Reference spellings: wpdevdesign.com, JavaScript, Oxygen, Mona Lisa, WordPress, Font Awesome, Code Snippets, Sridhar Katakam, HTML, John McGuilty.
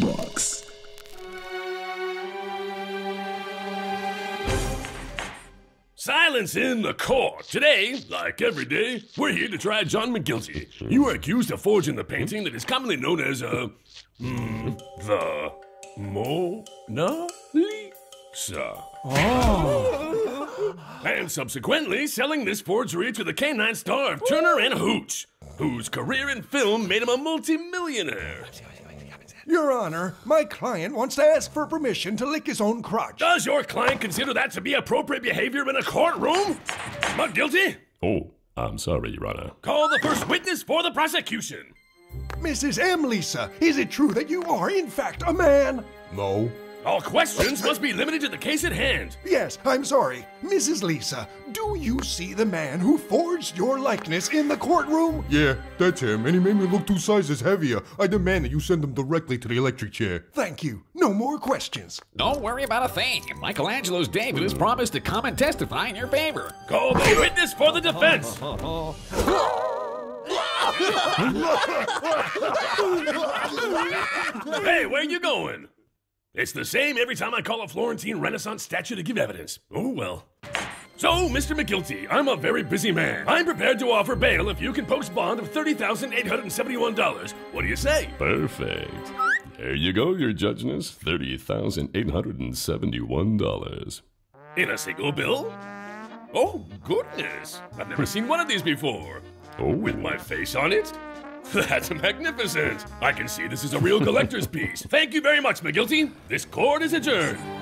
box. Silence in the court. Today, like every day, we're here to try John McGuilty. You are accused of forging the painting that is commonly known as, the Mona Lisa. Oh. And subsequently selling this forgery to the canine star of Turner and Hooch, whose career in film made him a multi-millionaire. Your Honor, my client wants to ask for permission to lick his own crotch. Does your client consider that to be appropriate behavior in a courtroom? McGuilty? Oh, I'm sorry, Your Honor. Call the first witness for the prosecution. Mrs. M. Lisa, is it true that you are, in fact, a man? No. All questions must be limited to the case at hand. Yes, I'm sorry. Mrs. Lisa, do you see the man who forged your likeness in the courtroom? Yeah, that's him, and he made me look 2 sizes heavier. I demand that you send him directly to the electric chair. Thank you. No more questions. Don't worry about a thing. Michelangelo's David has promised to come and testify in your favor. Call the witness for the defense. Hey, where you going? It's the same every time I call a Florentine Renaissance statue to give evidence. Oh, well. So, Mr. McGuilty, I'm a very busy man. I'm prepared to offer bail if you can post bond of $30,871. What do you say? Perfect. There you go, your judgeness. $30,871. In a single bill? Oh, goodness. I've never seen one of these before. Oh, with my face on it? That's magnificent! I can see this is a real collector's piece. Thank you very much, McGuilty. This court is adjourned.